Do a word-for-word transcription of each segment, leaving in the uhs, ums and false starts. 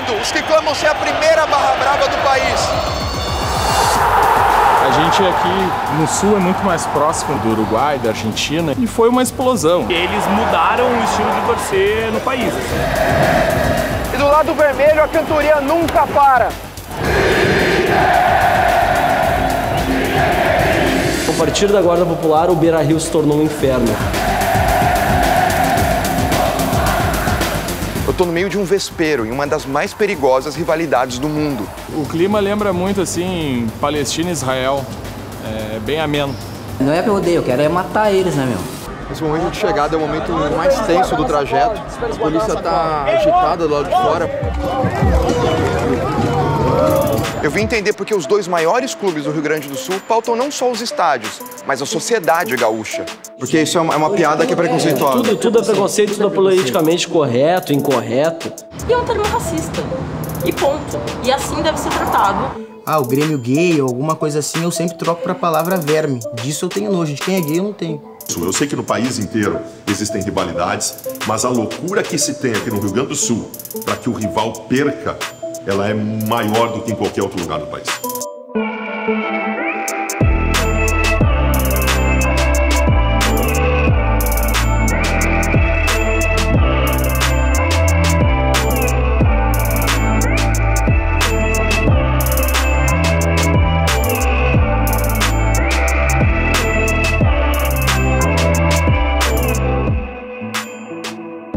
lado os que clamam ser a primeira Barra Brava do país. A gente aqui no Sul é muito mais próximo do Uruguai, da Argentina, e foi uma explosão. Eles mudaram o estilo de torcer no país. E do lado vermelho a cantoria nunca para. A partir da Guarda Popular, o Beira-Rio se tornou um inferno. Eu tô no meio de um vespeiro, em uma das mais perigosas rivalidades do mundo. O clima lembra muito, assim, Palestina e Israel. É bem ameno. Não é pra eu odeio, eu quero é matar eles, né, meu? Esse momento de chegada é o momento mais tenso do trajeto. A polícia tá agitada do lado de fora. Eu vim entender porque os dois maiores clubes do Rio Grande do Sul pautam não só os estádios, mas a sociedade gaúcha. Porque isso é uma, é uma piada que é preconceituosa. Tudo, tudo é preconceito, tudo é politicamente correto, incorreto. E é um termo racista. E ponto. E assim deve ser tratado. Ah, o Grêmio gay ou alguma coisa assim eu sempre troco pra palavra verme. Disso eu tenho nojo, de quem é gay eu não tenho. Eu sei que no país inteiro existem rivalidades, mas a loucura que se tem aqui no Rio Grande do Sul pra que o rival perca, ela é maior do que em qualquer outro lugar do país.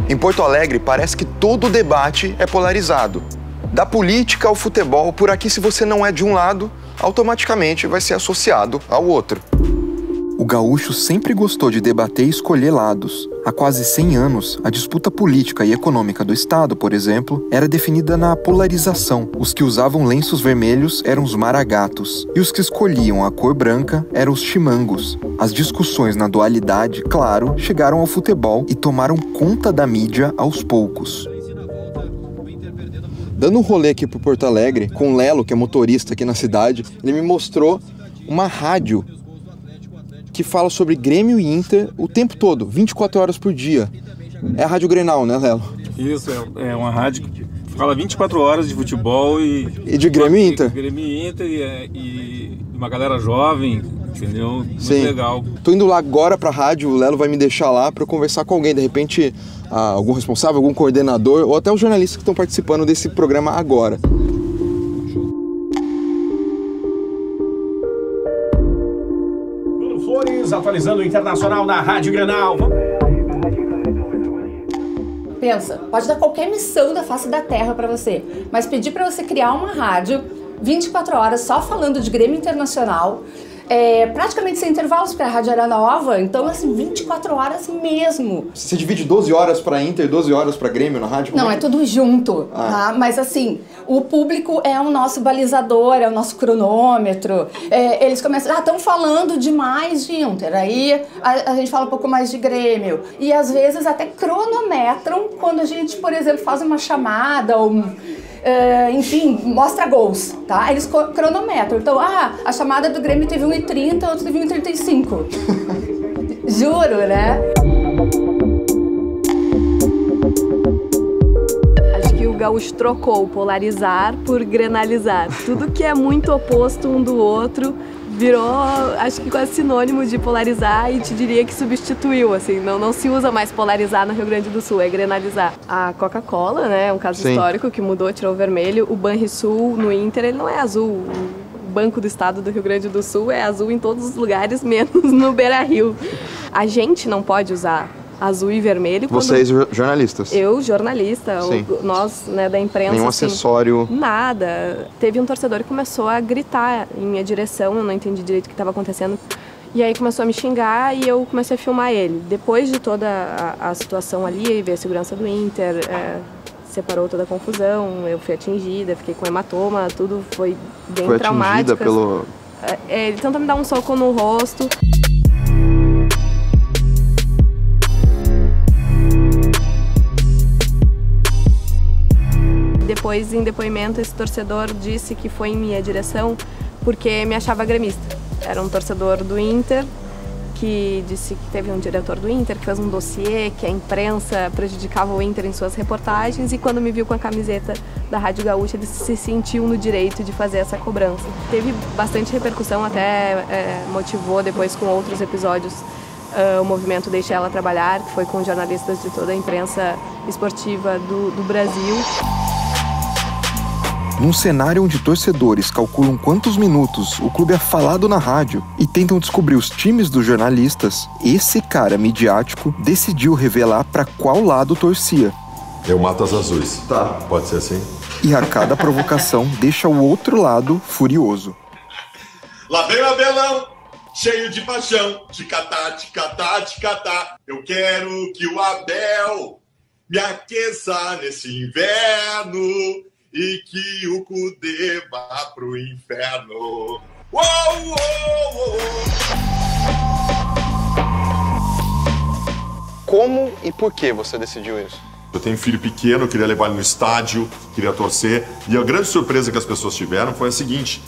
Em Porto Alegre, parece que todo debate é polarizado. Da política ao futebol, por aqui, se você não é de um lado, automaticamente vai ser associado ao outro. O gaúcho sempre gostou de debater e escolher lados. Há quase cem anos, a disputa política e econômica do Estado, por exemplo, era definida na polarização. Os que usavam lenços vermelhos eram os maragatos, e os que escolhiam a cor branca eram os chimangos. As discussões na dualidade, claro, chegaram ao futebol e tomaram conta da mídia aos poucos. Dando um rolê aqui por Porto Alegre, com o Lelo, que é motorista aqui na cidade, ele me mostrou uma rádio que fala sobre Grêmio e Inter o tempo todo, vinte e quatro horas por dia. É a Rádio Grenal, né, Lelo? Isso, é uma rádio que fala vinte e quatro horas de futebol e... E de Grêmio e Inter. Grêmio e Inter e, e uma galera jovem, entendeu? Muito Sim. legal. Tô indo lá agora pra rádio, o Lelo vai me deixar lá pra eu conversar com alguém, de repente... Ah, algum responsável, algum coordenador ou até os jornalistas que estão participando desse programa agora. Bruno Flores atualizando o Internacional na Rádio Grenal. Pensa, pode dar qualquer missão da face da terra para você, mas pedir para você criar uma rádio vinte e quatro horas só falando de Grêmio Internacional, É, praticamente sem intervalos, porque a rádio era nova, então assim, vinte e quatro horas mesmo. Você divide doze horas pra Inter, doze horas pra Grêmio na rádio? Não, é tudo junto, ah. tá? Mas assim, o público é o nosso balizador, é o nosso cronômetro. É, eles começam, ah, estão falando demais de Inter, aí a, a gente fala um pouco mais de Grêmio. E às vezes até cronometram quando a gente, por exemplo, faz uma chamada ou... Uh, enfim, mostra gols, tá? Eles cronometram. Então, ah, a chamada do Grêmio teve um e trinta, a outra teve um e trinta e cinco. Juro, né? Acho que o gaúcho trocou polarizar por grenalizar. Tudo que é muito oposto um do outro virou, acho que quase sinônimo de polarizar, e te diria que substituiu, assim, não, não se usa mais polarizar no Rio Grande do Sul, é grenalizar. A Coca-Cola, né, é um caso Sim. histórico que mudou, tirou o vermelho, o Banrisul no Inter, ele não é azul, o Banco do Estado do Rio Grande do Sul é azul em todos os lugares, menos no Beira-Rio. A gente não pode usar azul e vermelho. Vocês jornalistas? Eu, jornalista, o, nós, né, da imprensa. Nenhum assim, acessório? Nada. Teve um torcedor que começou a gritar em minha direção, eu não entendi direito o que estava acontecendo. E aí começou a me xingar e eu comecei a filmar ele. Depois de toda a, a situação ali, veio a segurança do Inter, é, separou toda a confusão, eu fui atingida, fiquei com hematoma, tudo foi bem foi traumático. Foi atingida pelo... É, ele tenta me dar um soco no rosto. Depois, em depoimento, esse torcedor disse que foi em minha direção porque me achava gremista. Era um torcedor do Inter, que disse que teve um diretor do Inter que fez um dossiê que a imprensa prejudicava o Inter em suas reportagens, e quando me viu com a camiseta da Rádio Gaúcha ele se sentiu no direito de fazer essa cobrança. Teve bastante repercussão, até é, motivou depois com outros episódios uh, o movimento Deixa Ela Trabalhar, que foi com jornalistas de toda a imprensa esportiva do, do Brasil. Num cenário onde torcedores calculam quantos minutos o clube é falado na rádio e tentam descobrir os times dos jornalistas, esse cara midiático decidiu revelar para qual lado torcia. Eu mato as azuis. Tá. Pode ser assim? E a cada provocação deixa o outro lado furioso. Lá vem o Abelão, cheio de paixão. Ticatá, ticatá, ticatá. Eu quero que o Abel me aqueça nesse inverno e que o Kudê vá pro inferno. Uou, uou, uou. Como e por que você decidiu isso? Eu tenho um filho pequeno, eu queria levar ele no estádio, queria torcer. E a grande surpresa que as pessoas tiveram foi a seguinte: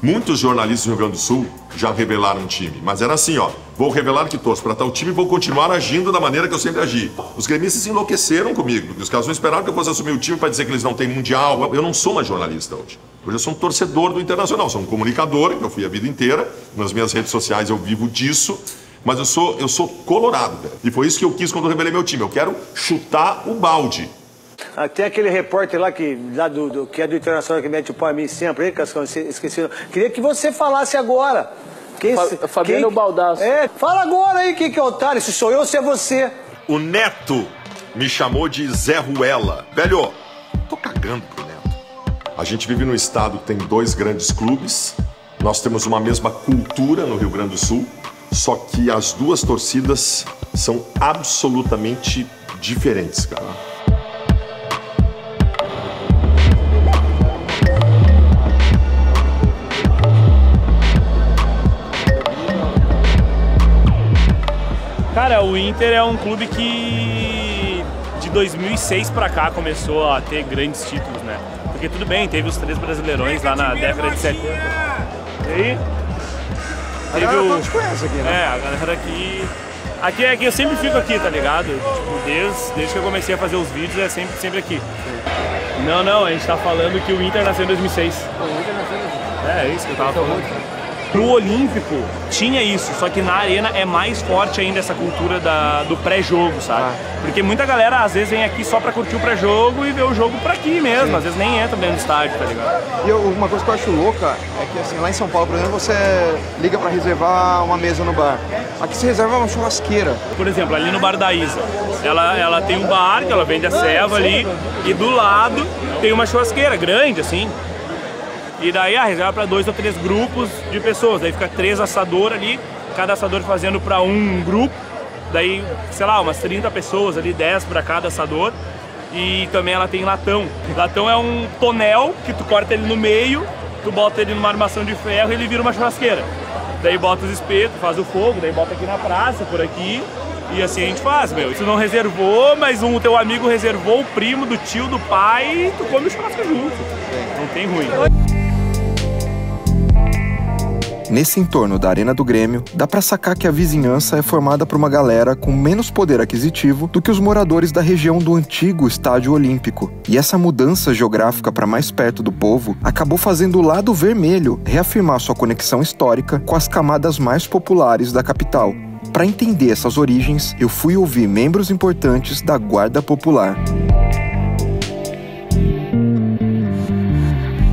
muitos jornalistas do Rio Grande do Sul já revelaram um time, mas era assim, ó, vou revelar que torço para tal time e vou continuar agindo da maneira que eu sempre agi. Os gremistas enlouqueceram comigo, porque os caras não esperavam que eu fosse assumir o time para dizer que eles não têm mundial. Eu não sou mais jornalista hoje. Hoje eu sou um torcedor do Internacional, sou um comunicador, que eu fui a vida inteira, nas minhas redes sociais eu vivo disso, mas eu sou, eu sou colorado, velho. E foi isso que eu quis quando eu revelei meu time, eu quero chutar o balde. Até aquele repórter lá, que, lá do, do, que é do Internacional, que mete o pau a mim sempre, hein, Cascão? Esqueci. Queria que você falasse agora. Quem, Fa Fabiano Baldasso. É, fala agora aí quem que é o otário, se sou eu ou se é você. O Neto me chamou de Zé Ruela. Velho, tô cagando pro Neto. A gente vive num estado que tem dois grandes clubes, nós temos uma mesma cultura no Rio Grande do Sul, só que as duas torcidas são absolutamente diferentes, cara. Cara, o Inter é um clube que de dois mil e seis pra cá começou a ter grandes títulos, né? Porque tudo bem, teve os três brasileirões lá na década de setenta. E aí? A galera o... te conhece aqui, né? É, a galera aqui... Aqui é que eu sempre fico aqui, tá ligado? Tipo, desde, desde que eu comecei a fazer os vídeos é sempre, sempre aqui. Não, não, a gente tá falando que o Inter nasceu em dois mil e seis. O Inter nasceu em dois mil e seis. É, é isso que eu tava falando. No Olímpico tinha isso, só que na Arena é mais forte ainda essa cultura da, do pré-jogo, sabe? Ah. Porque muita galera às vezes vem aqui só pra curtir o pré-jogo e ver o jogo por aqui mesmo, sim. Às vezes nem entra dentro do estádio, tá ligado? E eu, uma coisa que eu acho louca é que assim, lá em São Paulo, por exemplo, você liga pra reservar uma mesa no bar. Aqui se reserva uma churrasqueira. Por exemplo, ali no bar da Isa, ela, ela tem um bar que ela vende a ceva ali e do lado tem uma churrasqueira grande, assim. E daí a reserva para dois ou três grupos de pessoas, daí fica três assadores ali, cada assador fazendo para um grupo, daí, sei lá, umas trinta pessoas ali, dez para cada assador. E também ela tem latão. Latão é um tonel que tu corta ele no meio, tu bota ele numa armação de ferro e ele vira uma churrasqueira. Daí bota os espetos, faz o fogo, daí bota aqui na praça, por aqui, e assim a gente faz, meu. Tu não reservou, mas um teu amigo reservou, o primo do tio, do pai, e tu come o churrasco junto. Não tem ruim. Nesse entorno da Arena do Grêmio, dá pra sacar que a vizinhança é formada por uma galera com menos poder aquisitivo do que os moradores da região do antigo Estádio Olímpico. E essa mudança geográfica para mais perto do povo acabou fazendo o lado vermelho reafirmar sua conexão histórica com as camadas mais populares da capital. Para entender essas origens, eu fui ouvir membros importantes da Guarda Popular.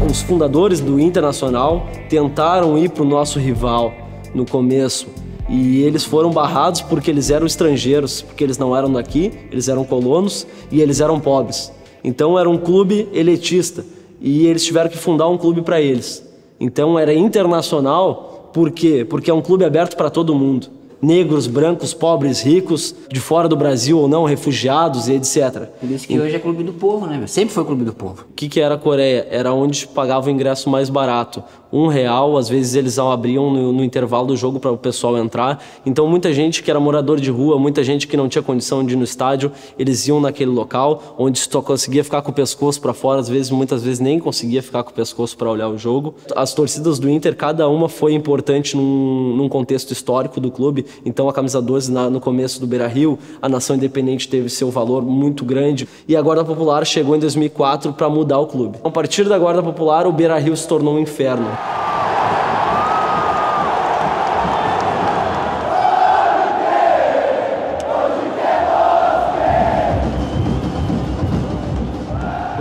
Os fundadores do Internacional tentaram ir para o nosso rival no começo e eles foram barrados porque eles eram estrangeiros, porque eles não eram daqui, eles eram colonos e eles eram pobres. Então era um clube elitista e eles tiveram que fundar um clube para eles. Então era Internacional, por quê? Porque é um clube aberto para todo mundo. Negros, brancos, pobres, ricos, de fora do Brasil ou não, refugiados e etcétera. Por isso que e... hoje é clube do povo, né? Sempre foi clube do povo. O que, que era a Coreia? Era onde pagava o ingresso mais barato. um real, às vezes eles abriam no, no intervalo do jogo para o pessoal entrar. Então muita gente que era morador de rua, muita gente que não tinha condição de ir no estádio, eles iam naquele local onde só conseguia ficar com o pescoço para fora, às vezes, muitas vezes nem conseguia ficar com o pescoço para olhar o jogo. As torcidas do Inter, cada uma foi importante num, num contexto histórico do clube. Então a camisa doze na, no começo do Beira-Rio, a Nação Independente teve seu valor muito grande e a Guarda Popular chegou em dois mil e quatro para mudar o clube. A partir da Guarda Popular, o Beira-Rio se tornou um inferno.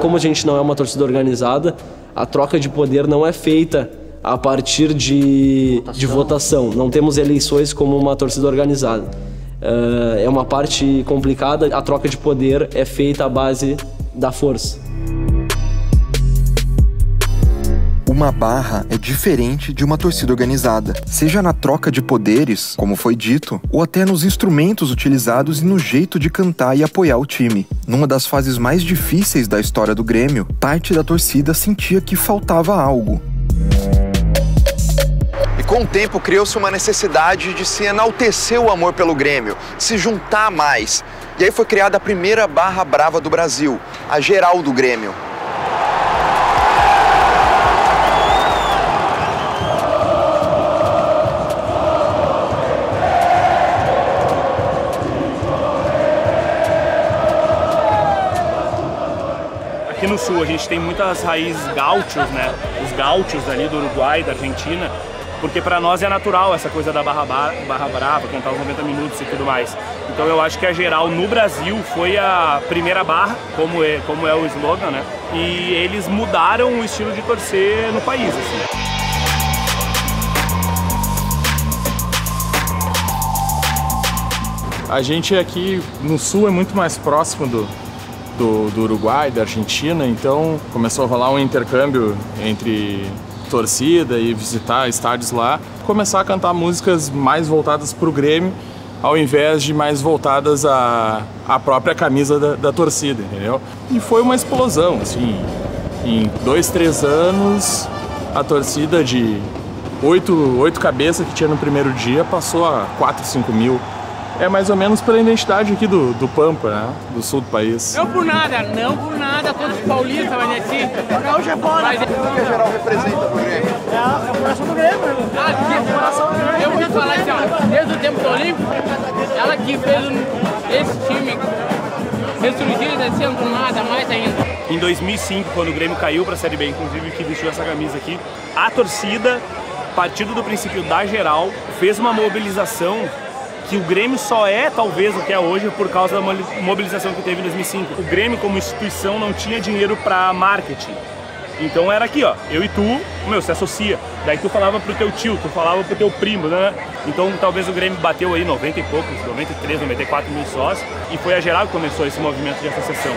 Como a gente não é uma torcida organizada, a troca de poder não é feita a partir de votação. De votação. Não temos eleições como uma torcida organizada. Uh, é uma parte complicada. A troca de poder é feita à base da força. Uma barra é diferente de uma torcida organizada, seja na troca de poderes, como foi dito, ou até nos instrumentos utilizados e no jeito de cantar e apoiar o time. Numa das fases mais difíceis da história do Grêmio, parte da torcida sentia que faltava algo. E com o tempo criou-se uma necessidade de se enaltecer o amor pelo Grêmio, de se juntar mais. E aí foi criada a primeira Barra Brava do Brasil, a Geral do Grêmio. Aqui no sul a gente tem muitas raízes gaúchos, né? Os gaúchos ali do Uruguai, da Argentina, porque para nós é natural essa coisa da barra, barra brava, cantar os noventa minutos e tudo mais. Então eu acho que a Geral no Brasil foi a primeira barra, como é, como é o slogan, né? E eles mudaram o estilo de torcer no país, assim. A gente aqui no sul é muito mais próximo do Do, do Uruguai, da Argentina, então começou a rolar um intercâmbio entre torcida e visitar estádios lá, começar a cantar músicas mais voltadas para o Grêmio, ao invés de mais voltadas à, à própria camisa da, da torcida, entendeu? E foi uma explosão, assim, em dois, três anos, a torcida de oito, oito cabeças que tinha no primeiro dia passou a quatro, cinco mil. É mais ou menos pela identidade aqui do, do Pampa, né? Do sul do país. Não por nada, não por nada, todos paulistas, mas é assim. Gaúcho é fora. Mas é... O que a Geral representa pro Grêmio? É, é o coração do Grêmio. Ah, sim, é o coração do Grêmio. Eu vou te falar assim, ó, desde o tempo do Olímpico, ela que fez esse time ressurgir, descendo do nada, mais ainda. Em dois mil e cinco, quando o Grêmio caiu pra Série B, inclusive, que vestiu essa camisa aqui, a torcida, partindo do princípio da Geral, fez uma mobilização que o Grêmio só é, talvez, o que é hoje por causa da mobilização que teve em dois mil e cinco. O Grêmio, como instituição, não tinha dinheiro para marketing. Então era aqui, ó, eu e tu, meu, se associa. Daí tu falava pro teu tio, tu falava pro teu primo, né? Então talvez o Grêmio bateu aí noventa e poucos, noventa e três, noventa e quatro mil sócios. E foi a Geral que começou esse movimento de associação.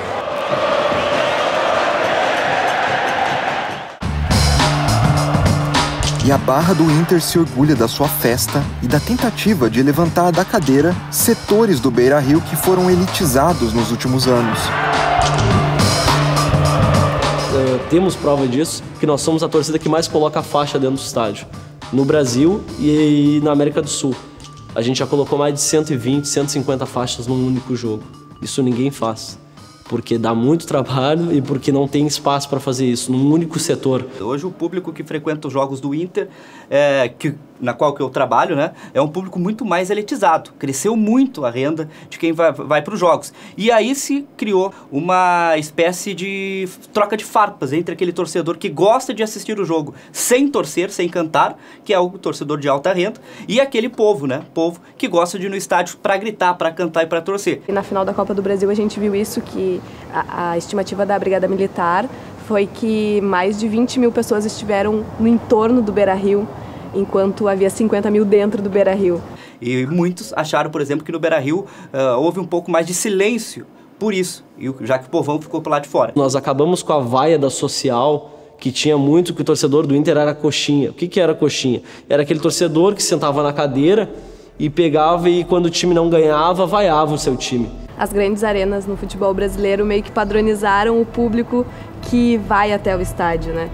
E a barra do Inter se orgulha da sua festa e da tentativa de levantar da cadeira setores do Beira-Rio que foram elitizados nos últimos anos. Uh, temos prova disso, que nós somos a torcida que mais coloca a faixa dentro do estádio, no Brasil e na América do Sul. A gente já colocou mais de cento e vinte, cento e cinquenta faixas num único jogo. Isso ninguém faz, porque dá muito trabalho e porque não tem espaço para fazer isso num único setor. Hoje o público que frequenta os jogos do Inter, é, que, na qual que eu trabalho, né, é um público muito mais elitizado. Cresceu muito a renda de quem vai, vai para os jogos. E aí se criou uma espécie de troca de farpas entre aquele torcedor que gosta de assistir o jogo sem torcer, sem cantar, que é o torcedor de alta renda, e aquele povo, né, povo que gosta de ir no estádio para gritar, para cantar e para torcer. E na final da Copa do Brasil a gente viu isso, que A, a estimativa da Brigada Militar foi que mais de vinte mil pessoas estiveram no entorno do Beira-Rio, enquanto havia cinquenta mil dentro do Beira-Rio. E muitos acharam, por exemplo, que no Beira-Rio uh, houve um pouco mais de silêncio por isso, já que o povão ficou por lá de fora. Nós acabamos com a vaia da social, que tinha muito, que o torcedor do Inter era coxinha. O que, que era coxinha? Era aquele torcedor que sentava na cadeira e pegava e quando o time não ganhava, vaiava o seu time. As grandes arenas no futebol brasileiro meio que padronizaram o público que vai até o estádio, né?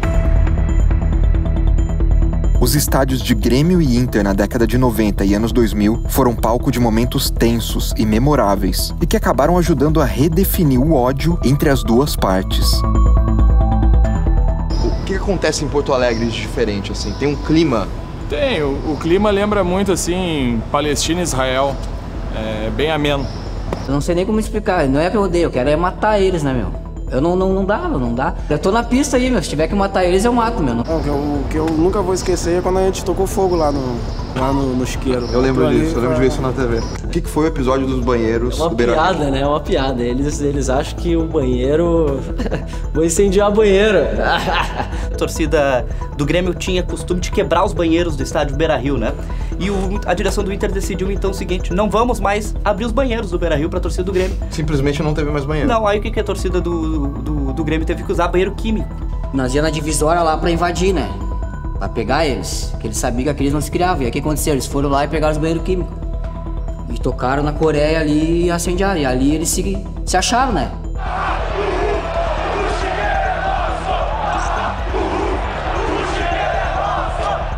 Os estádios de Grêmio e Inter na década de noventa e anos dois mil foram palco de momentos tensos e memoráveis e que acabaram ajudando a redefinir o ódio entre as duas partes. O que acontece em Porto Alegre de diferente, assim? Tem um clima? Tem, o, o clima lembra muito, assim, Palestina e Israel. É bem ameno. Eu não sei nem como explicar, não é que eu odeio, eu quero é matar eles, né, meu? Eu não, não, não dá, não dá. Eu tô na pista aí, meu, se tiver que matar eles, eu mato, meu. Não, o que eu, o que eu nunca vou esquecer é quando a gente tocou fogo lá no, lá no, no chiqueiro. Eu lembro disso, eu lembro de ver isso na T V. O que, que foi o episódio dos banheiros do Beira-Rio? É uma piada, né, é uma piada. Eles, eles acham que o banheiro... vou incendiar a banheira. A torcida do Grêmio tinha costume de quebrar os banheiros do estádio Beira-Rio, né? E o, a direção do Inter decidiu então o seguinte, não vamos mais abrir os banheiros do Beira-Rio pra torcida do Grêmio. Simplesmente não teve mais banheiro. Não, aí o que, que a torcida do, do, do Grêmio teve que usar? Banheiro químico. Nós ia na divisória lá pra invadir, né? Pra pegar eles, que eles sabiam que eles não se criavam. E aí o que aconteceu? Eles foram lá e pegaram os banheiros químicos. E tocaram na Coreia ali e acendiaram. E ali eles se, se acharam, né?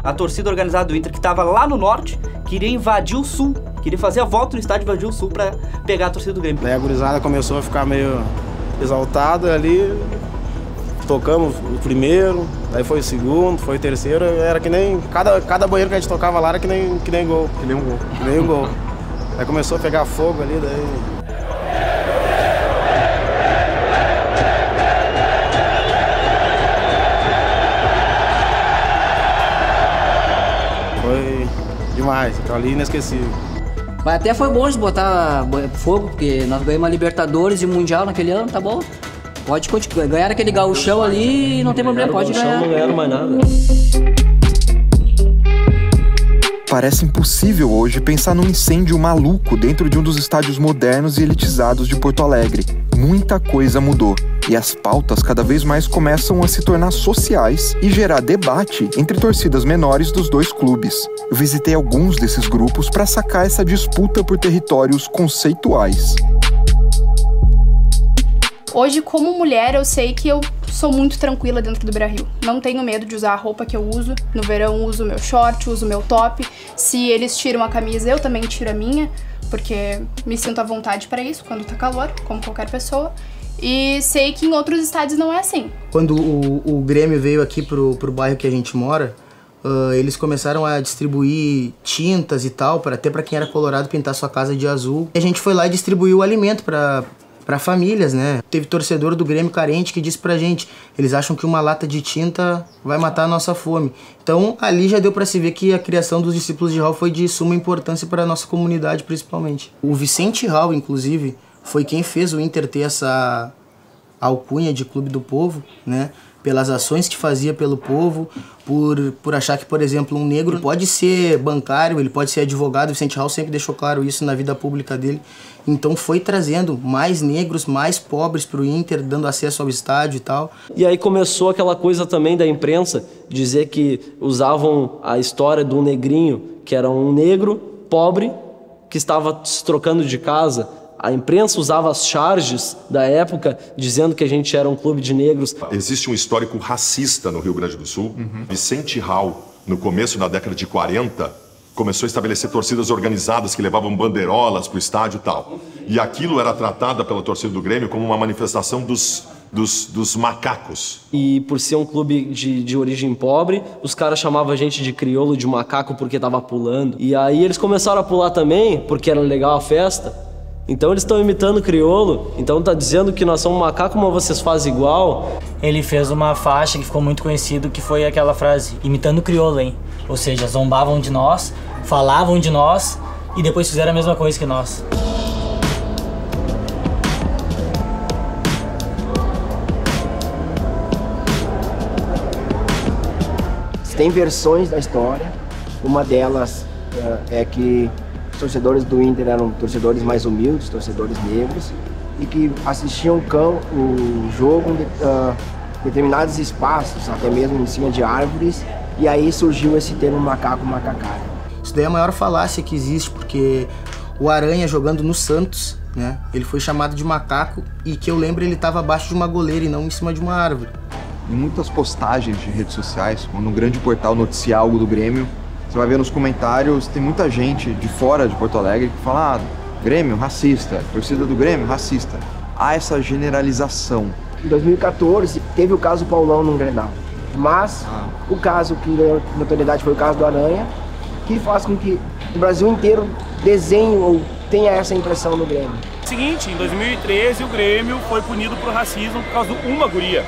A torcida organizada do Inter, que estava lá no norte, queria invadir o sul. Queria fazer a volta no estádio, invadir o sul pra pegar a torcida do Grêmio. Daí a gurizada começou a ficar meio exaltada ali. Tocamos o primeiro, daí foi o segundo, foi o terceiro. Era que nem... Cada, cada banheiro que a gente tocava lá era que nem, que nem gol. Que nem um gol. Que nem um gol. Aí começou a pegar fogo ali, daí... demais, tá ali inesquecível. Mas até foi bom de botar fogo, porque nós ganhamos a Libertadores e o Mundial naquele ano, tá bom? Pode continuar, ganhar aquele gauchão ali e não tem problema, pode ganhar. Não ganharam mais nada. Parece impossível hoje pensar num incêndio maluco dentro de um dos estádios modernos e elitizados de Porto Alegre. Muita coisa mudou. E as pautas cada vez mais começam a se tornar sociais e gerar debate entre torcidas menores dos dois clubes. Eu visitei alguns desses grupos para sacar essa disputa por territórios conceituais. Hoje, como mulher, eu sei que eu sou muito tranquila dentro do Beira-Rio. Não tenho medo de usar a roupa que eu uso. No verão, uso meu short, uso meu top. Se eles tiram a camisa, eu também tiro a minha, porque me sinto à vontade para isso quando tá calor, como qualquer pessoa. E sei que em outros estádios não é assim. Quando o, o Grêmio veio aqui pro, pro bairro que a gente mora, uh, eles começaram a distribuir tintas e tal, pra, até pra quem era colorado pintar sua casa de azul. E a gente foi lá e distribuiu o alimento pra, pra famílias, né? Teve torcedor do Grêmio carente que disse pra gente, eles acham que uma lata de tinta vai matar a nossa fome. Então ali já deu pra se ver que a criação dos discípulos de Raul foi de suma importância pra nossa comunidade, principalmente. O Vicente Raul, inclusive, foi quem fez o Inter ter essa alcunha de Clube do Povo, né? Pelas ações que fazia pelo povo, por, por achar que, por exemplo, um negro pode ser bancário, ele pode ser advogado. Vicente Raul sempre deixou claro isso na vida pública dele. Então foi trazendo mais negros, mais pobres para o Inter, dando acesso ao estádio e tal. E aí começou aquela coisa também da imprensa, dizer que usavam a história do negrinho, que era um negro pobre que estava se trocando de casa. A imprensa usava as charges da época, dizendo que a gente era um clube de negros. Existe um histórico racista no Rio Grande do Sul. Uhum. Vicente Raul, no começo da década de quarenta, começou a estabelecer torcidas organizadas que levavam bandeirolas para o estádio e tal. E aquilo era tratado pela torcida do Grêmio como uma manifestação dos, dos, dos macacos. E por ser um clube de, de origem pobre, os caras chamavam a gente de crioulo, de macaco, porque tava pulando. E aí eles começaram a pular também, porque era legal a festa. Então eles estão imitando o crioulo, então tá dizendo que nós somos macaco, mas vocês fazem igual. Ele fez uma faixa que ficou muito conhecida, que foi aquela frase, imitando o crioulo, hein? Ou seja, zombavam de nós, falavam de nós e depois fizeram a mesma coisa que nós. Tem versões da história, uma delas é que os torcedores do Inter eram torcedores mais humildes, torcedores negros, e que assistiam o jogo em uh, determinados espaços, até mesmo em cima de árvores, e aí surgiu esse termo macaco-macacada. Isso daí é a maior falácia que existe, porque o Aranha, jogando no Santos, né, ele foi chamado de macaco, e que eu lembro ele estava abaixo de uma goleira e não em cima de uma árvore. em muitas postagens de redes sociais, quando um grande portal noticiar algo do Grêmio, você vai ver nos comentários, tem muita gente de fora de Porto Alegre que fala ah, Grêmio, racista, torcida do Grêmio, racista. Há essa generalização. Em dois mil e quatorze, teve o caso do Paulão no Grenal, mas ah. o caso que ganhou notoriedade foi o caso do Aranha, que faz com que o Brasil inteiro desenhe ou tenha essa impressão no Grêmio. Seguinte, em dois mil e treze, o Grêmio foi punido por racismo por causa de uma guria,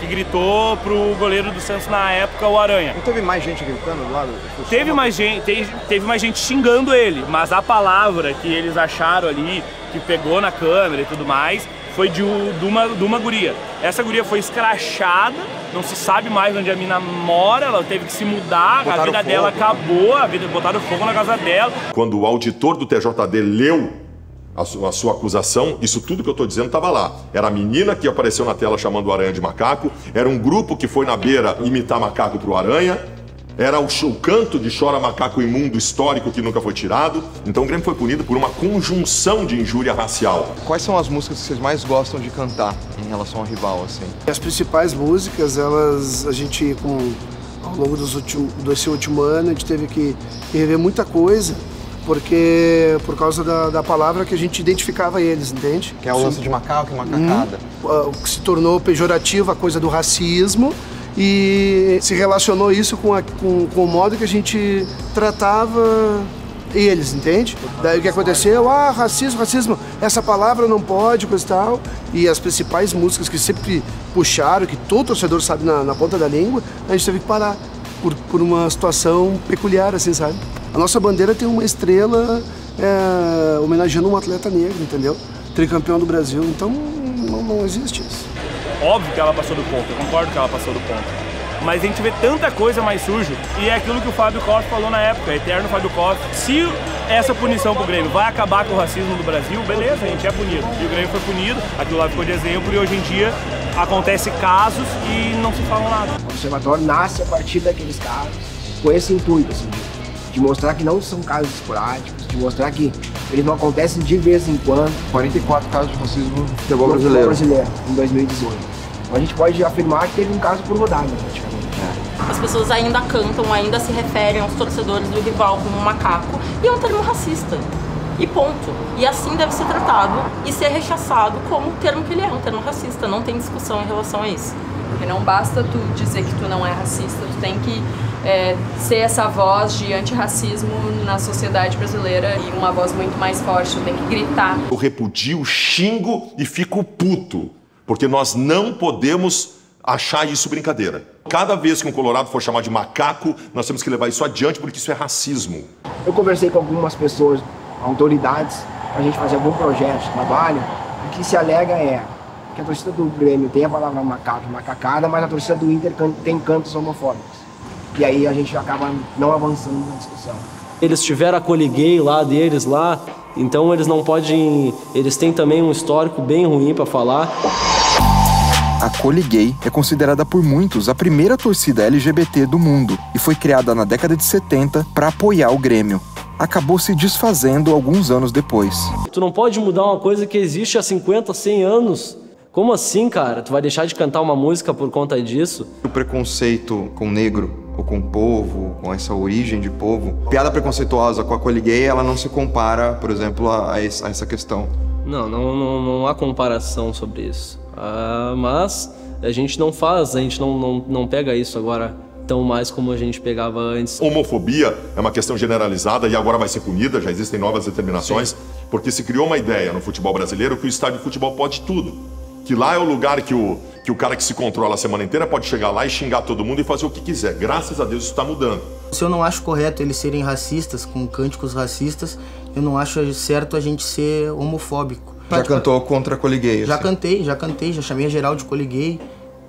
que gritou pro goleiro do Santos na época, o Aranha. Não teve mais gente gritando do lado? Teve mais gente, teve, teve mais gente xingando ele, mas a palavra que eles acharam ali, que pegou na câmera e tudo mais, foi de, de, uma, de uma guria. Essa guria foi escrachada, não se sabe mais onde a mina mora, ela teve que se mudar, botaram a vida fogo, dela acabou, a vida, botaram fogo na casa dela. Quando o auditor do T J D leu a sua, a sua acusação, isso tudo que eu tô dizendo estava lá. Era a menina que apareceu na tela chamando o Aranha de macaco, era um grupo que foi na beira imitar macaco pro Aranha, era o, o canto de chora macaco imundo histórico que nunca foi tirado. Então o Grêmio foi punido por uma conjunção de injúria racial. Quais são as músicas que vocês mais gostam de cantar em relação ao rival, assim? As principais músicas, elas, a gente, com, ao longo dos últimos, desse último ano, a gente teve que rever muita coisa, porque por causa da, da palavra que a gente identificava eles, entende? Que é o lance de macaco e macacada. Hum, o que se tornou pejorativo, a coisa do racismo, e se relacionou isso com, a, com, com o modo que a gente tratava eles, entende? Daí o que aconteceu? Ah, racismo, racismo, essa palavra não pode, coisa e tal. E as principais músicas que sempre puxaram, que todo torcedor sabe na, na ponta da língua, a gente teve que parar por, por uma situação peculiar, assim, sabe? A nossa bandeira tem uma estrela é, homenageando um atleta negro, entendeu? Tricampeão do Brasil, então não, não existe isso. Óbvio que ela passou do ponto, eu concordo que ela passou do ponto. Mas a gente vê tanta coisa mais suja, e é aquilo que o Fábio Costa falou na época, eterno Fábio Costa. Se essa punição pro Grêmio vai acabar com o racismo do Brasil, beleza, a gente é punido. E o Grêmio foi punido, aquilo lá ficou de exemplo, e hoje em dia acontece casos e não se fala nada. O observatório nasce a partir daqueles casos, com esse intuito, assim, de mostrar que não são casos esporádicos, de mostrar que eles não acontecem de vez em quando. quarenta e quatro casos de racismo no futebol brasileiro. brasileiro em dois mil e dezoito. Então a gente pode afirmar que teve um caso por rodada, praticamente. É. As pessoas ainda cantam, ainda se referem aos torcedores do rival como um macaco, e é um termo racista. E ponto. E assim deve ser tratado e ser rechaçado como o termo que ele é, um termo racista. Não tem discussão em relação a isso. Porque não basta tu dizer que tu não é racista, tu tem que É, ser essa voz de antirracismo na sociedade brasileira, e uma voz muito mais forte, tem que gritar. Eu repudio, xingo e fico puto, porque nós não podemos achar isso brincadeira. Cada vez que um colorado for chamado de macaco, nós temos que levar isso adiante, porque isso é racismo. Eu conversei com algumas pessoas, autoridades, pra gente fazer algum projeto, trabalho, o que se alega é que a torcida do Grêmio tem a palavra macaco e macacada, mas a torcida do Inter tem cantos homofóbicos. E aí a gente acaba não avançando na discussão. Eles tiveram a Coli Gay lá deles lá, então eles não podem... Eles têm também um histórico bem ruim para falar. A Coli Gay é considerada por muitos a primeira torcida L G B T do mundo e foi criada na década de setenta para apoiar o Grêmio. Acabou se desfazendo alguns anos depois. Tu não pode mudar uma coisa que existe há cinquenta, cem anos. Como assim, cara? Tu vai deixar de cantar uma música por conta disso? O preconceito com negro, ou com o povo, com essa origem de povo. Piada preconceituosa com a Coli Gay, ela não se compara, por exemplo, a, a essa questão. Não, não, não, não há comparação sobre isso. Ah, mas a gente não faz, a gente não, não, não pega isso agora tão mais como a gente pegava antes. Homofobia é uma questão generalizada e agora vai ser punida, já existem novas determinações, sim, porque se criou uma ideia no futebol brasileiro que o estádio de futebol pode tudo, que lá é o lugar que o... que o cara que se controla a semana inteira pode chegar lá e xingar todo mundo e fazer o que quiser. Graças a Deus isso está mudando. Se eu não acho correto eles serem racistas, com cânticos racistas, eu não acho certo a gente ser homofóbico. Já Prática... cantou contra a Coli Gay? Já assim. cantei, já cantei, já chamei a Geral de Coli Gay,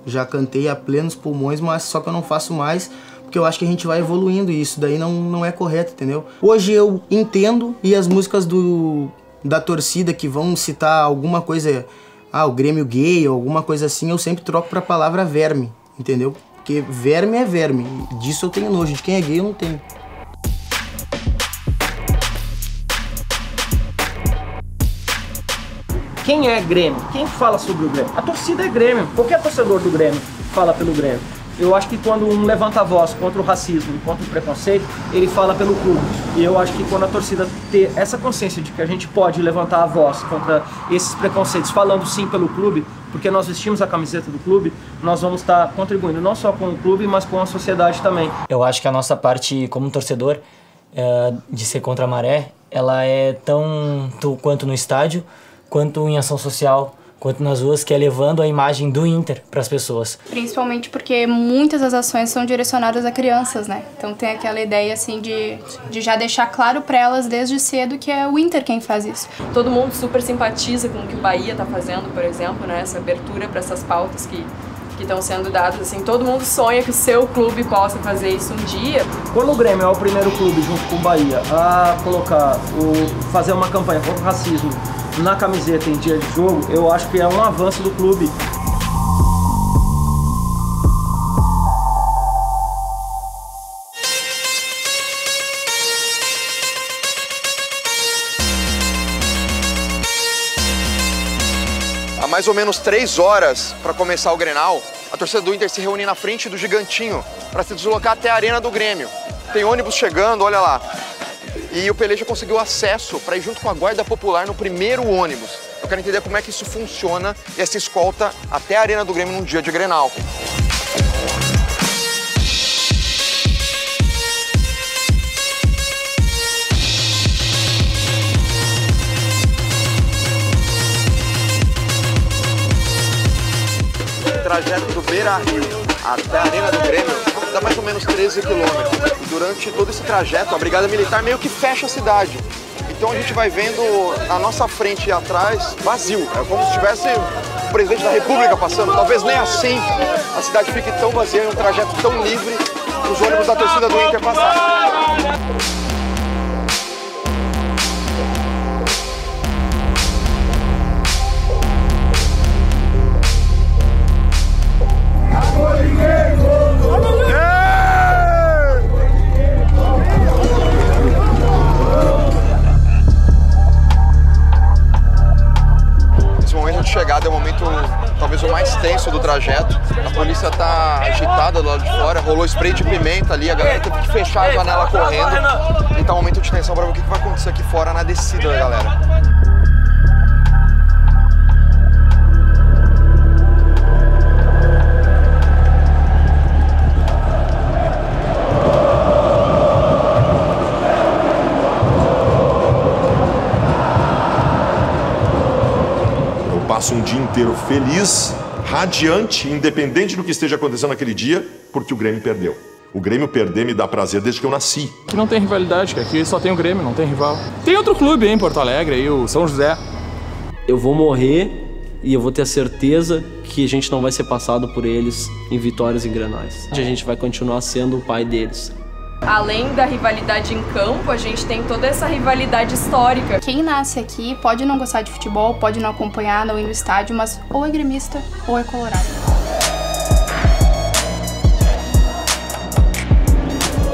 já cantei a plenos pulmões, mas só que eu não faço mais, porque eu acho que a gente vai evoluindo e isso daí não, não é correto, entendeu? Hoje eu entendo, e as músicas do, da torcida que vão citar alguma coisa... Ah, o Grêmio gay ou alguma coisa assim, eu sempre troco pra palavra verme, entendeu? Porque verme é verme, disso eu tenho nojo, de quem é gay eu não tenho. Quem é Grêmio? Quem fala sobre o Grêmio? A torcida é Grêmio, qualquer torcedor do Grêmio. fala pelo Grêmio. Eu acho que quando um levanta a voz contra o racismo, contra o preconceito, ele fala pelo clube. E eu acho que quando a torcida ter essa consciência de que a gente pode levantar a voz contra esses preconceitos, falando sim pelo clube, porque nós vestimos a camiseta do clube, nós vamos estar contribuindo não só com o clube, mas com a sociedade também. Eu acho que a nossa parte como torcedor, de ser contra a maré, ela é tão quanto no estádio, quanto em ação social, quanto nas ruas, que é levando a imagem do Inter para as pessoas. Principalmente porque muitas das ações são direcionadas a crianças, né? Então tem aquela ideia assim de, de já deixar claro para elas desde cedo que é o Inter quem faz isso. Todo mundo super simpatiza com o que o Bahia tá fazendo, por exemplo, né? Essa abertura para essas pautas que que estão sendo dados, assim, todo mundo sonha que o seu clube possa fazer isso um dia. Quando o Grêmio é o primeiro clube, junto com o Bahia, a colocar, o, fazer uma campanha contra o racismo na camiseta em dia de jogo, eu acho que é um avanço do clube. Mais ou menos três horas para começar o Grenal, a torcida do Inter se reúne na frente do Gigantinho para se deslocar até a Arena do Grêmio. Tem ônibus chegando, olha lá. E o Peleja conseguiu acesso para ir junto com a Guarda Popular no primeiro ônibus. Eu quero entender como é que isso funciona, essa escolta até a Arena do Grêmio num dia de Grenal. Trajeto do Beira-Rio até a Arena do Grêmio dá mais ou menos treze quilômetros. Durante todo esse trajeto, a Brigada Militar meio que fecha a cidade. Então a gente vai vendo na nossa frente e atrás vazio. É como se tivesse o presidente da República passando. Talvez nem assim a cidade fique tão vazia, é um trajeto tão livre para os ônibus da torcida do Inter passar. Chegada é o momento talvez o mais tenso do trajeto. A polícia tá agitada do lado de fora, rolou spray de pimenta ali, a galera teve que fechar a janela correndo. E tá um momento de tensão para ver o que vai acontecer aqui fora na descida da galera. Um dia inteiro feliz, radiante, independente do que esteja acontecendo naquele dia, porque o Grêmio perdeu. O Grêmio perder me dá prazer desde que eu nasci. Que não tem rivalidade, que aqui só tem o Grêmio, não tem rival. Tem outro clube aí em Porto Alegre, aí o São José. Eu vou morrer e eu vou ter a certeza que a gente não vai ser passado por eles em vitórias e grenais. A gente vai continuar sendo o pai deles. Além da rivalidade em campo, a gente tem toda essa rivalidade histórica. Quem nasce aqui pode não gostar de futebol, pode não acompanhar, não ir no estádio, mas ou é gremista ou é colorado.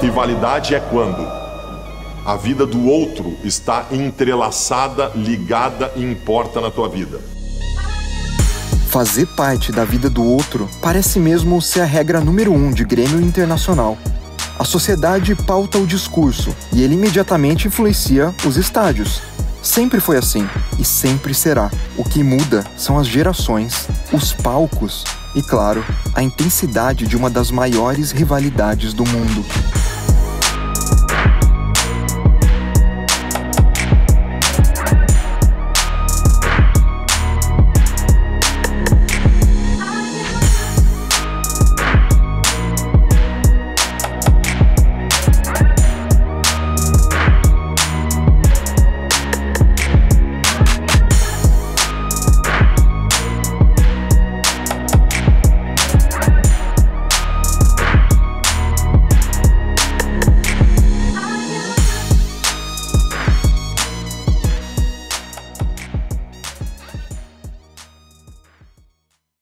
Rivalidade é quando a vida do outro está entrelaçada, ligada e importa na tua vida. Fazer parte da vida do outro parece mesmo ser a regra número um de Grêmio Internacional. A sociedade pauta o discurso e ele imediatamente influencia os estádios. Sempre foi assim e sempre será. O que muda são as gerações, os palcos e, claro, a intensidade de uma das maiores rivalidades do mundo.